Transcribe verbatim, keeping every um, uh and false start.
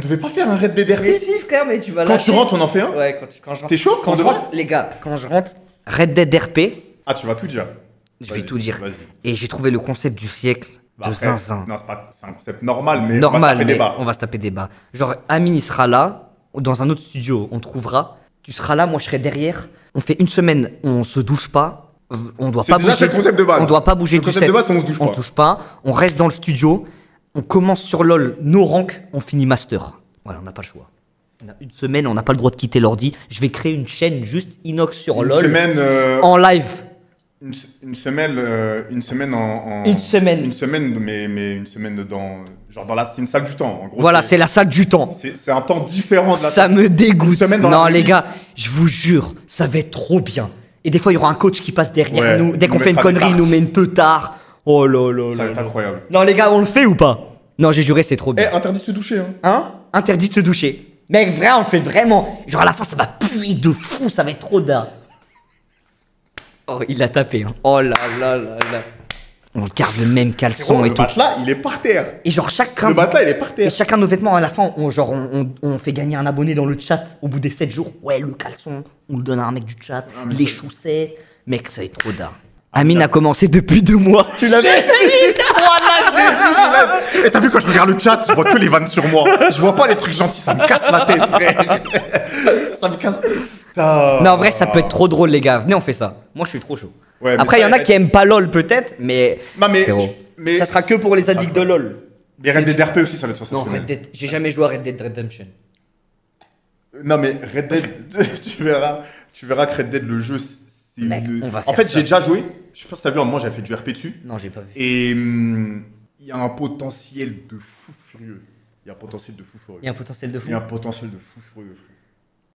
devait pas faire un Red Dead R P. Mais si, frère, mais tu vas là. Quand tu rentres, on en fait un. Ouais, quand, tu, quand je rentre. T'es chaud quand, quand je rentre, rentre Les gars, quand je rentre, Red Dead R P. Ah, tu vas tout dire. Je vais tout dire. Et j'ai trouvé le concept du siècle. Bah de après, zinzin. Non, c'est pas un concept normal, mais normal, on va se taper des bas. On va se taper des bas. Genre, Amine, il sera là, dans un autre studio, on trouvera. Tu seras là, moi je serai derrière. On fait une semaine, on se douche pas. On doit pas déjà bouger. Le concept de base. On doit pas bouger le du concept set. de base, on se douche on pas. On se douche pas. On reste dans le studio. On commence sur LoL, nos ranks, on finit master. Voilà, on n'a pas le choix. On a une semaine, on n'a pas le droit de quitter l'ordi. Je vais créer une chaîne juste inox sur une LoL. Semaine, euh... en live. Une, une semaine, euh, une semaine en, en. Une semaine. Une semaine, mais, mais une semaine dans. Genre dans la. C'est une salle du temps, en gros. Voilà, c'est la salle du temps. C'est un temps différent de la Ça salle. me dégoûte. Une semaine dans non, la les gars, je vous jure, ça va être trop bien. Et des fois, il y aura un coach qui passe derrière ouais, nous. Dès qu'on fait une connerie, il nous met une teutard. Oh là là là. Ça va être incroyable. Non, les gars, on le fait ou pas? Non, j'ai juré, c'est trop bien. Eh, interdit de se doucher, hein. Hein? Interdit de se doucher. Mec, vrai, on le fait vraiment. Genre à la fin, ça va puer de fou, ça va être trop dingue. Oh, il l'a tapé. Hein. Oh là là là là. On garde le même caleçon bon, et le tout. Le matelas, il est par terre. Et genre chacun. Le matelas, il est par terre. Et chacun de nos vêtements à la fin, on, genre on, on, on fait gagner un abonné dans le chat au bout des sept jours. Ouais, le caleçon, on le donne à un mec du chat. Ah, les chaussettes, mec, ça est trop d'art. Amine a commencé depuis deux mois. Tu l'as vu? Et t'as vu, quand je regarde le chat, je vois que les vannes sur moi. Je vois pas les trucs gentils, ça me casse la tête, frère. Ça me casse. Ça... Non, en vrai, ça peut être trop drôle, les gars. Venez, on fait ça. Moi, je suis trop chaud. Ouais, après, il y en a qui aiment pas LoL, peut-être, mais... Non, mais... mais ça sera que pour les addicts de LoL. Mais Red Dead R P aussi, ça va être sensationnel. Non, Red Dead... j'ai jamais joué à Red Dead Redemption. Non, mais Red Dead... tu verras, tu verras que Red Dead, le jeu... Mec, on va faire en fait, j'ai déjà joué. Je sais pas si t'as vu, à un moment, j'avais fait du R P dessus. Non, j'ai pas vu. Et il hum, y a un potentiel de fou furieux. Il y a un potentiel de fou furieux. Il y a un potentiel de fou. Il y a un potentiel de fou furieux.